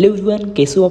Hello everyone, कैसे हो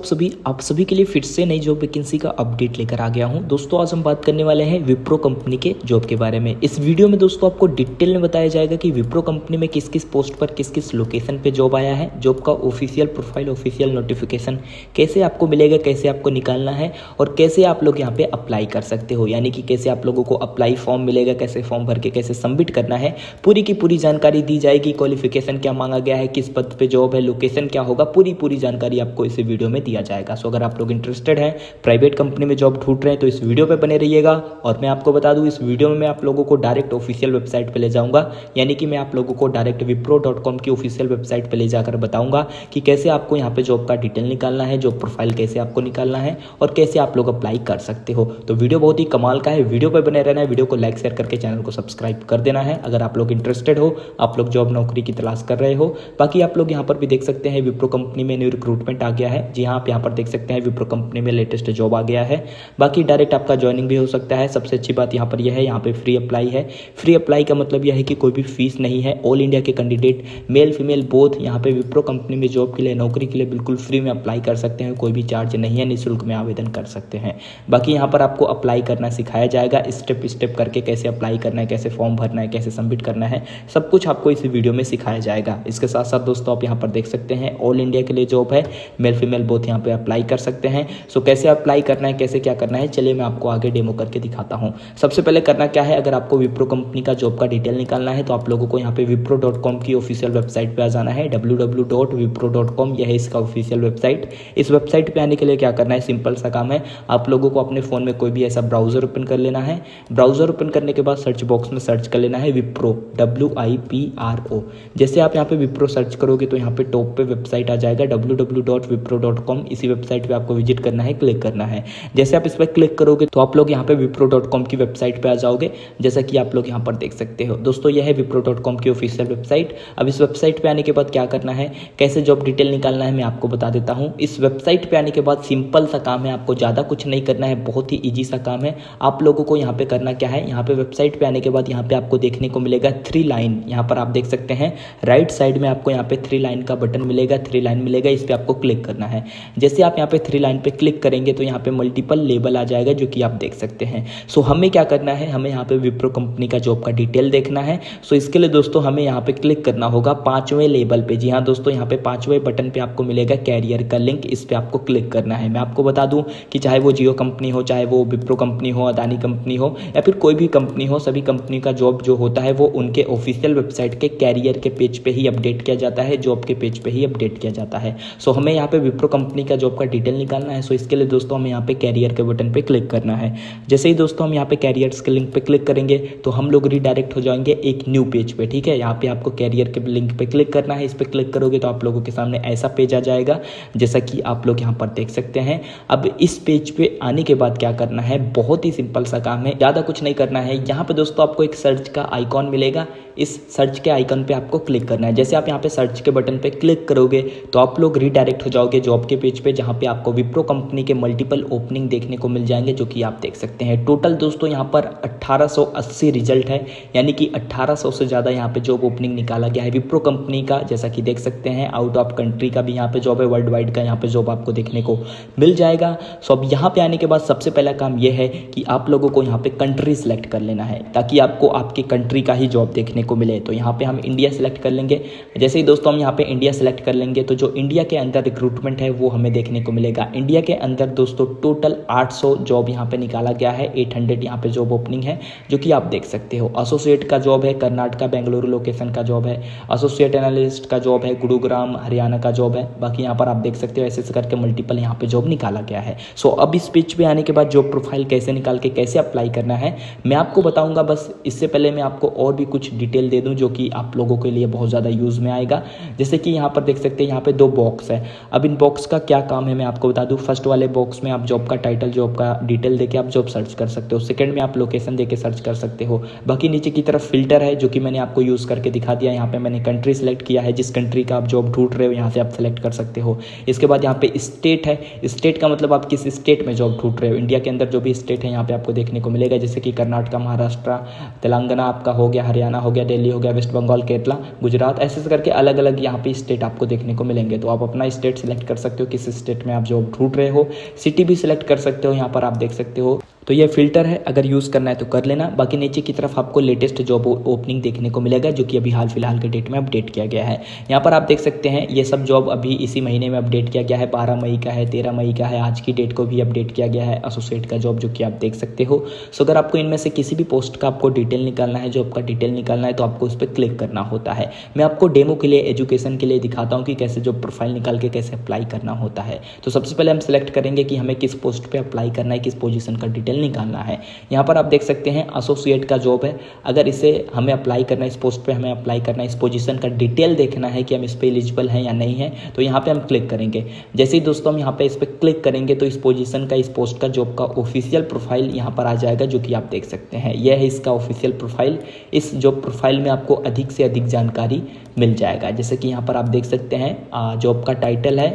आप सभी के लिए फिर से नई जॉब वैकेंसी का अपडेट लेकर आ गया हूं। दोस्तों आज हम बात करने वाले हैं विप्रो कंपनी के जॉब के बारे में। इस वीडियो में दोस्तों आपको डिटेल में बताया जाएगा कि विप्रो कंपनी में किस किस पोस्ट पर किस किस लोकेशन पे जॉब आया है, जॉब का ऑफिशियल प्रोफाइल, ऑफिशियल नोटिफिकेशन कैसे आपको मिलेगा, कैसे आपको निकालना है और कैसे आप लोग यहाँ पर अप्लाई कर सकते हो, यानी कि कैसे आप लोगों को अप्लाई फॉर्म मिलेगा, कैसे फॉर्म भर के कैसे सबमिट करना है, पूरी की पूरी जानकारी दी जाएगी। क्वालिफिकेशन क्या मांगा गया है, किस पद पर जॉब है, लोकेशन क्या होगा, पूरी जानकारी आपको इस वीडियो में दिया जाएगा। सो अगर आप लोग इंटरेस्टेड हैं, प्राइवेट कंपनी में जॉब ढूंढ रहे हैं तो इस वीडियो पे बने रहिएगा। और मैं आपको बता दूं, इस वीडियो में मैं आप लोगों को डायरेक्ट ऑफिशियल वेबसाइट पे ले जाऊंगा, यानी कि मैं आप लोगों को डायरेक्ट wipro.com की ऑफिशियल वेबसाइट पे ले जाकर बताऊंगा कि कैसे आपको यहाँ पे जॉब का डिटेल निकालना है, जॉब प्रोफाइल कैसे आपको निकालना है और कैसे आप लोग अप्लाई कर सकते हो। तो वीडियो बहुत ही कमाल का है, वीडियो पर बने रहना है, वीडियो को लाइक शेयर करके चैनल को सब्सक्राइब कर देना है अगर आप लोग इंटरेस्टेड हो, आप लोग जॉब नौकरी की तलाश कर रहे हो। बाकी आप लोग यहाँ पर भी देख सकते हैं विप्रो कंपनी में न्यू रिक्रूटमेंट आ गया है। जी हाँ, आप यहाँ पर देख सकते हैं विप्रो कंपनी में लेटेस्ट जॉब आ गया है। बाकी डायरेक्ट आपका ज्वाइनिंग भी हो सकता है। सबसे अच्छी बात यहाँ पर यह है, यहाँ पे फ्री अप्लाई है। फ्री अप्लाई का मतलब यह है कि कोई भी फीस नहीं है। ऑल इंडिया के कैंडिडेट, मेल फीमेल बोथ, यहाँ पे विप्रो कंपनी में जॉब के लिए, नौकरी के लिए बिल्कुल फ्री में अप्लाई कर सकते हैं। कोई भी चार्ज नहीं है, निःशुल्क में आवेदन कर सकते हैं। बाकी यहाँ पर आपको अप्लाई करना सिखाया जाएगा, स्टेप स्टेप करके कैसे अप्लाई करना है, कैसे फॉर्म भरना है, कैसे सबमिट करना है, सब कुछ आपको इस वीडियो में सिखाया जाएगा। इसके साथ साथ दोस्तों आप यहाँ पर देख सकते हैं ऑल इंडिया के लिए जॉब है, मेल फीमेल बोथ यहाँ पे अप्लाई कर सकते हैं। सो कैसे अप्लाई करना है, कैसे क्या करना है, चलिए मैं आपको आगे डेमो करके दिखाता हूँ। सबसे पहले करना क्या है, अगर आपको विप्रो कंपनी का जॉब का डिटेल निकालना है तो आप लोगों को यहाँ पे wipro.com की ऑफिशियल वेबसाइट पे आ जाना है। www.wipro.com यह है इसका ऑफिशियल वेबसाइट। इस वेबसाइट पे आने के लिए क्या करना है, सिंपल सा काम है। आप लोगों को अपने फ़ोन में कोई भी ऐसा ब्राउजर ओपन कर लेना है। ब्राउजर ओपन करने के बाद सर्च बॉक्स में सर्च कर लेना है विप्रो, WIPRO। जैसे आप यहाँ पे विप्रो सर्च करोगे तो यहाँ पे टॉप पे वेबसाइट आ जाएगा www.wipro.com। इसी वेबसाइट पे आपको विजिट करना है, क्लिक करना है। जैसे आप इस पर क्लिक करोगे तो आप लोग यहाँ पे wipro.com की वेबसाइट पे आ जाओगे, जैसा कि आप लोग यहाँ पर देख सकते हो। दोस्तों यह है wipro.com की ऑफिशियल वेबसाइट। अब इस वेबसाइट पे आने के बाद क्या करना है, कैसे जॉब डिटेल निकालना है, मैं आपको बता देता हूँ। इस वेबसाइट पे आने के बाद सिंपल सा काम है, आपको ज़्यादा कुछ नहीं करना है, बहुत ही ईजी सा काम है। आप लोगों को यहाँ पर करना क्या है, यहाँ पर वेबसाइट पर आने के बाद यहाँ पर आपको देखने को मिलेगा 3 लाइन। यहाँ पर आप देख सकते हैं राइट साइड में आपको यहाँ पर 3 लाइन का बटन मिलेगा, 3 लाइन मिलेगा, इस पर आपको क्लिक करना है। जैसे आप यहाँ पे 3 लाइन पे क्लिक करेंगे तो यहाँ पे मल्टीपल लेबल आ जाएगा, जो कि आप देख सकते हैं। सो हमें क्या करना है, हमें यहाँ पे विप्रो कंपनी का जॉब का डिटेल देखना है। सो इसके लिए दोस्तों हमें यहाँ पे क्लिक करना होगा 5वें लेबल पे। जी हाँ दोस्तों, यहाँ पे 5वें बटन पे आपको मिलेगा कैरियर का लिंक, इस पर आपको क्लिक करना है। मैं आपको बता दूँ कि चाहे वो जियो कंपनी हो, चाहे वो विप्रो कंपनी हो, अदानी कंपनी हो या फिर कोई भी कंपनी हो, सभी कंपनी का जॉब जो होता है वो उनके ऑफिशियल वेबसाइट के कैरियर के पेज पर ही अपडेट किया जाता है, जॉब के पेज पर ही अपडेट किया जाता है। सो हमें यहाँ पे विप्रो कंपनी का जॉब का डिटेल निकालना है। सो इसके लिए दोस्तों हमें यहाँ पे कैरियर के बटन पे क्लिक करना है। जैसे ही दोस्तों हम यहाँ पे कैरियर्स के लिंक पे क्लिक करेंगे तो हम लोग रीडायरेक्ट हो जाएंगे एक न्यू पेज पे। ठीक है, यहाँ पे आपको कैरियर के लिंक पे क्लिक करना है। इस पर क्लिक करोगे तो आप लोगों के सामने ऐसा पेज आ जाएगा, जैसा कि आप लोग यहाँ पर देख सकते हैं। अब इस पेज पे आने के बाद क्या करना है, बहुत ही सिंपल सा काम है, ज़्यादा कुछ नहीं करना है। यहाँ पर दोस्तों आपको एक सर्च का आइकॉन मिलेगा, इस सर्च के आइकन पर आपको क्लिक करना है। जैसे आप यहाँ पे सर्च के बटन पर क्लिक करोगे तो आप लोग रीडायरेक्ट हो जाओगे जॉब के पेज पे, जहाँ पे आपको विप्रो कंपनी के मल्टीपल ओपनिंग देखने को मिल जाएंगे, जो कि आप देख सकते हैं। टोटल दोस्तों यहाँ पर 1880 रिजल्ट है, यानी कि 1800 से ज़्यादा यहाँ पे जॉब ओपनिंग निकाला गया है विप्रो कंपनी का, जैसा कि देख सकते हैं। आउट ऑफ कंट्री का भी यहाँ पे जॉब है, वर्ल्ड वाइड का यहाँ पे जॉब आपको देखने को मिल जाएगा। सो अब यहाँ पर आने के बाद सबसे पहला काम यह है कि आप लोगों को यहाँ पर कंट्री सेलेक्ट कर लेना है, ताकि आपको आपकी कंट्री का ही जॉब देखने को मिले। तो यहाँ पर हम इंडिया सेलेक्ट कर लेंगे। जैसे ही दोस्तों हम यहाँ पर इंडिया सेलेक्ट कर लेंगे तो जो इंडिया के अंदर रिक्रूटमेंट है वो हमें देखने को मिलेगा। इंडिया के अंदर दोस्तों टोटल 800 जॉब यहाँ पे निकाला गया है, 800 यहाँ पे जॉब ओपनिंग है, जो कि आप देख सकते हो। एसोसिएट का जॉब है, कर्नाटका बेंगलुरु लोकेशन का जॉब है। एसोसिएट एनालिस्ट का जॉब है, गुरुग्राम हरियाणा का जॉब है। बाकी यहाँ पर आप देख सकते हो, ऐसे ऐसे करके मल्टीपल यहाँ पे जॉब निकाला गया है। सो अब इस पेज पे आने के बाद जॉब प्रोफाइल कैसे निकाल के कैसे अप्लाई करना है मैं आपको बताऊँगा। बस इससे पहले मैं आपको और भी कुछ डिटेल दे दूँ, जो कि आप लोगों के लिए बहुत ज़्यादा यूज़ में आएगा। जैसे कि यहाँ पर देख सकते हैं, यहाँ पे 2 बॉक्स है। अब इन बॉक्स का क्या काम है मैं आपको बता दूं। फर्स्ट वाले बॉक्स में आप जॉब का टाइटल, जॉब का डिटेल देके आप जॉब सर्च कर सकते हो। सेकंड में आप लोकेशन देके सर्च कर सकते हो। बाकी नीचे की तरफ फिल्टर है, जो कि मैंने आपको यूज़ करके दिखा दिया। यहाँ पे मैंने कंट्री सेलेक्ट किया है, जिस कंट्री का आप जॉब ढूंढ रहे हो यहाँ से आप सेलेक्ट कर सकते हो। इसके बाद यहाँ पे स्टेट है, स्टेट का मतलब आप किस स्टेट में जॉब ढूंढ रहे हो। इंडिया के अंदर जो भी स्टेट है यहाँ पे आपको देखने को मिलेगा, जैसे कि कर्नाटका, महाराष्ट्र, तेलंगाना आपका हो गया, हरियाणा हो गया, दिल्ली हो गया, वेस्ट बंगाल, केरला, गुजरात, ऐसे करके अलग अलग यहाँ पे स्टेट आपको देखने को मिलेंगे। तो आप अपना स्टेट सिलेक्ट कर सकते हो, किस स्टेट में आप जॉब ढूंढ रहे हो, सिटी भी सिलेक्ट कर सकते हो, यहाँ पर आप देख सकते हो। तो ये फिल्टर है, अगर यूज़ करना है तो कर लेना। बाकी नीचे की तरफ आपको लेटेस्ट जॉब ओपनिंग देखने को मिलेगा जो कि अभी हाल फिलहाल के डेट में अपडेट किया गया है। यहाँ पर आप देख सकते हैं ये सब जॉब अभी इसी महीने में अपडेट किया गया है, 12 मई का है, 13 मई का है, आज की डेट को भी अपडेट किया गया है एसोसिएट का जॉब जो कि आप देख सकते हो। सो अगर आपको इनमें से किसी भी पोस्ट का आपको डिटेल निकालना है, जॉब का डिटेल निकालना है तो आपको उस पर क्लिक करना होता है। मैं आपको डेमो के लिए, एजुकेशन के लिए दिखाता हूँ कि कैसे जॉब प्रोफाइल निकाल के कैसे अप्लाई करना होता है। तो सबसे पहले हम सिलेक्ट करेंगे कि हमें किस पोस्ट पर अप्लाई करना है, किस पोजीशन का डिटेल निकालना है। यहाँ पर आप देख सकते हैं एसोसिएट का जॉब है, अगर इसे हमें अप्लाई करना है, इस पोस्ट पे हमें अप्लाई करना है, इस पोजीशन का डिटेल देखना है कि हम इस पे एलिजिबल हैं या नहीं है, तो यहाँ पे हम क्लिक करेंगे। जैसे ही दोस्तों हम यहाँ पे इस पे क्लिक करेंगे तो इस पोजीशन का, इस पोस्ट का जॉब का ऑफिशियल प्रोफाइल यहाँ पर आ जाएगा जो कि आप देख सकते हैं। यह है इसका ऑफिशियल प्रोफाइल। इस जॉब प्रोफाइल में आपको अधिक से अधिक जानकारी मिल जाएगा, जैसे कि यहाँ पर आप देख सकते हैं जॉब का टाइटल है,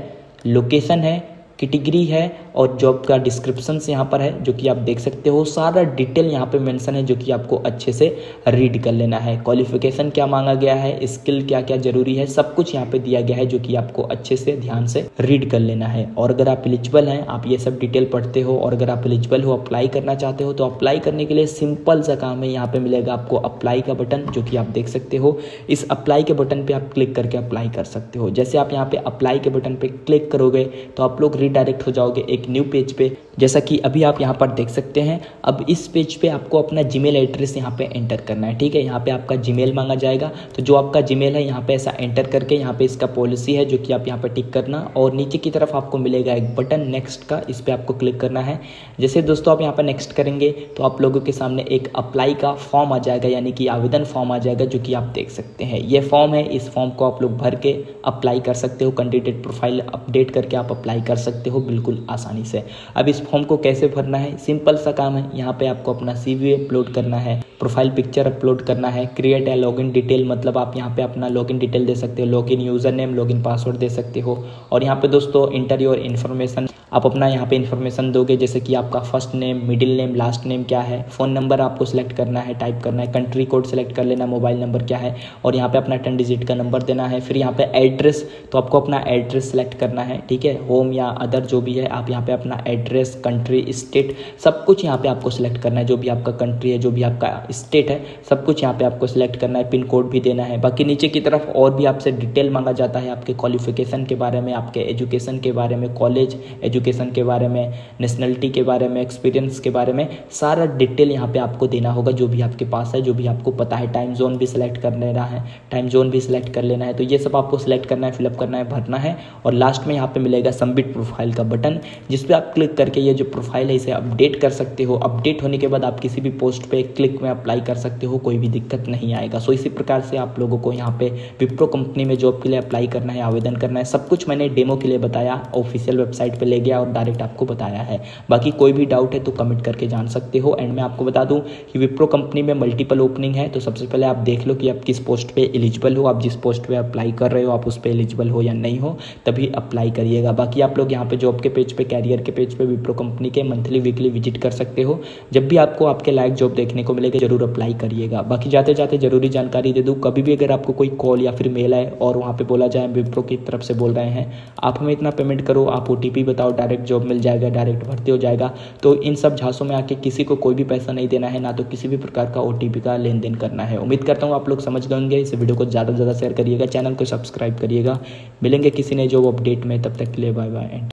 लोकेशन है, कैटेगरी है और जॉब का डिस्क्रिप्शन यहाँ पर है जो कि आप देख सकते हो। सारा डिटेल यहाँ पे मेंशन है जो कि आपको अच्छे से रीड कर लेना है। क्वालिफिकेशन क्या मांगा गया है, स्किल क्या क्या जरूरी है, सब कुछ यहाँ पे दिया गया है जो कि आपको अच्छे से ध्यान से रीड कर लेना है। और अगर आप एलिजिबल हैं, आप ये सब डिटेल पढ़ते हो और अगर आप एलिजिबल हो, अप्लाई करना चाहते हो, तो अप्लाई करने के लिए सिंपल सा काम है। यहाँ पर मिलेगा आपको अप्लाई का बटन जो कि आप देख सकते हो। इस अप्लाई के बटन पर आप क्लिक करके अप्लाई कर सकते हो। जैसे आप यहाँ पर अप्लाई के बटन पर क्लिक करोगे तो आप लोग रिडायरेक्ट हो जाओगे एक न्यू पेज पे, जैसा कि अभी आप यहाँ पर देख सकते हैं। अब इस पेज पे आपको अपना जीमेल एड्रेस यहाँ पे एंटर करना है, ठीक है। यहाँ पे आपका जीमेल मांगा जाएगा, तो जो आपका जीमेल है यहाँ पे ऐसा एंटर करके यहाँ पे इसका पॉलिसी है जो कि आप यहाँ पे टिक करना। और नीचे की तरफ आपको मिलेगा एक बटन नेक्स्ट का, इस पर आपको क्लिक करना है। जैसे दोस्तों आप यहाँ पर नेक्स्ट करेंगे तो आप लोगों के सामने एक अप्लाई का फॉर्म आ जाएगा, यानी कि आवेदन फॉर्म आ जाएगा जो कि आप देख सकते हैं। ये फॉर्म है, इस फॉर्म को आप लोग भर के अप्लाई कर सकते हो। कैंडिडेट प्रोफाइल अपडेट करके आप अप्लाई कर सकते हो बिल्कुल आसानी से। अब इस फॉर्म को कैसे भरना है, सिंपल सा काम है। यहाँ पे आपको अपना सीवी अपलोड करना है, प्रोफाइल पिक्चर अपलोड करना है, क्रिएट ए लॉगिन डिटेल, मतलब आप यहाँ पे अपना लॉगिन डिटेल दे सकते हो, login user name, login password दे सकते हो। और यहाँ पे दोस्तों इंटर योर इन्फॉर्मेशन, आप अपना यहाँ पे इन्फॉर्मेशन दोगे, जैसे कि आपका first name, middle name, last name क्या है, फ़ोन नंबर आपको सिलेक्ट करना है, टाइप करना है, कंट्री कोड सेलेक्ट कर लेना, मोबाइल नंबर क्या है, और यहाँ पे अपना 10 डिजिट का नंबर देना है। फिर यहाँ पे एड्रेस, तो आपको अपना एड्रेस सेलेक्ट करना है, ठीक है, होम या अदर जो भी है। आप यहाँ पे अपना एड्रेस, कंट्री, स्टेट, सब कुछ यहाँ पर आपको सिलेक्ट करना है, जो भी आपका कंट्री है, जो भी आपका स्टेट है, सब कुछ यहाँ पर आपको सिलेक्ट करना है। पिन कोड भी देना है। बाकी नीचे की तरफ और भी आपसे डिटेल मांगा जाता है, आपके क्वालिफिकेशन के बारे में, आपके एजुकेशन के बारे में, कॉलेज एजुकेशन के बारे में, नेशनलिटी के बारे में, एक्सपीरियंस के बारे में, सारा डिटेल यहाँ पे आपको देना होगा जो भी आपके पास है, जो भी आपको पता है। टाइम जोन भी सिलेक्ट कर लेना है, टाइम जोन भी सिलेक्ट कर लेना है। तो ये सब आपको सिलेक्ट करना है, फिलअप करना है, भरना है। और लास्ट में यहाँ पे मिलेगा सबमिट प्रोफाइल का बटन, जिस पे आप क्लिक करके ये जो प्रोफाइल है इसे अपडेट कर सकते हो। अपडेट होने के बाद आप किसी भी पोस्ट पर क्लिक में अप्लाई कर सकते हो, कोई भी दिक्कत नहीं आएगा। सो इसी प्रकार से आप लोगों को यहाँ पे विप्रो कंपनी में जॉब के लिए अप्लाई करना है, आवेदन करना है। सब कुछ मैंने डेमो के लिए बताया, ऑफिशियल वेबसाइट पर ले गया और डायरेक्ट आपको बताया है। बाकी कोई भी डाउट है तो कमेंट करके जान सकते हो। एंड मैं आपको बता दूं कि विप्रो कंपनी में मल्टीपल ओपनिंग है, तो सबसे पहले आप देख लो कि आप किस पोस्ट पे एलिजिबल हो, आप जिस पोस्ट पे अप्लाई कर रहे हो आप उस पे एलिजिबल हो या नहीं हो, तभी अप्लाई करिएगा। बाकी आप लोग यहाँ पे जॉब के पेज पे, कैरियर के पेज पे विप्रो कंपनी के मंथली वीकली विजिट कर सकते हो। जब भी आपको आपके लायक जॉब देखने को मिलेगा जरूर अप्लाई करिएगा। बाकी जाते जाते जरूरी जानकारी दे दूँ, कभी भी अगर आपको कोई कॉल या फिर मेल आए और वहाँ पर बोला जाए विप्रो की तरफ से बोल रहे हैं आप हमें इतना पेमेंट करो, आप OTP बताओ, डायरेक्ट जॉब मिल जाएगा, डायरेक्ट भर्ती हो जाएगा, तो इन सब झांसों में आके किसी को कोई भी पैसा नहीं देना है, ना तो किसी भी प्रकार का OTP का लेन देन करना है। उम्मीद करता हूँ आप लोग समझ गए होंगे। इस वीडियो को ज़्यादा से ज़्यादा शेयर करिएगा, चैनल को सब्सक्राइब करिएगा। मिलेंगे किसी नए जॉब अपडेट में, तब तक के लिए बाय बाय।